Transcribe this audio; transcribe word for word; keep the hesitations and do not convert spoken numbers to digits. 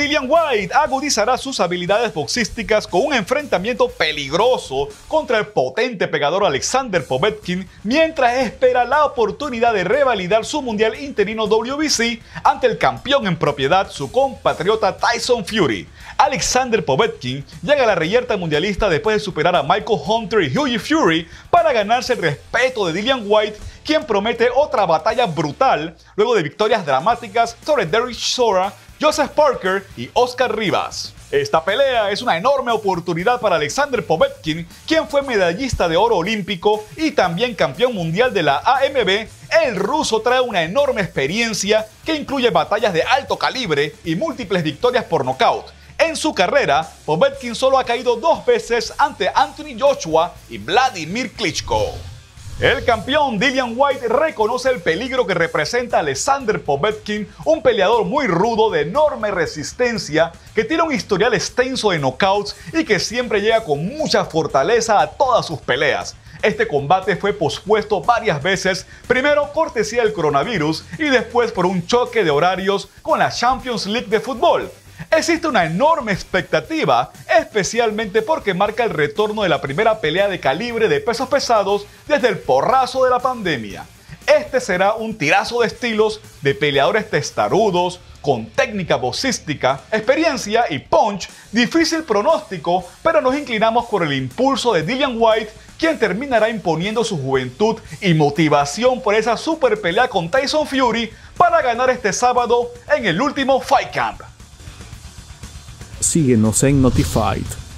Dillian Whyte agudizará sus habilidades boxísticas con un enfrentamiento peligroso contra el potente pegador Alexander Povetkin, mientras espera la oportunidad de revalidar su mundial interino W B C ante el campeón en propiedad, su compatriota Tyson Fury. Alexander Povetkin llega a la reyerta mundialista después de superar a Michael Hunter y Hughie Fury para ganarse el respeto de Dillian Whyte, quien promete otra batalla brutal luego de victorias dramáticas sobre Dereck Chisora, Joseph Parker y Oscar Rivas. Esta pelea es una enorme oportunidad para Alexander Povetkin, quien fue medallista de oro olímpico y también campeón mundial de la A M B. El ruso trae una enorme experiencia que incluye batallas de alto calibre y múltiples victorias por nocaut. En su carrera, Povetkin solo ha caído dos veces ante Anthony Joshua y Vladimir Klitschko. El campeón Dillian Whyte reconoce el peligro que representa Alexander Povetkin, un peleador muy rudo de enorme resistencia, que tiene un historial extenso de knockouts y que siempre llega con mucha fortaleza a todas sus peleas. Este combate fue pospuesto varias veces, primero cortesía del coronavirus y después por un choque de horarios con la Champions League de fútbol. Existe una enorme expectativa, especialmente porque marca el retorno de la primera pelea de calibre de pesos pesados desde el porrazo de la pandemia. Este será un tirazo de estilos de peleadores testarudos, con técnica boxística, experiencia y punch. Difícil pronóstico, pero nos inclinamos por el impulso de Dillian Whyte, quien terminará imponiendo su juventud y motivación por esa super pelea con Tyson Fury para ganar este sábado en el último Fight Camp. Síguenos en NotiFight.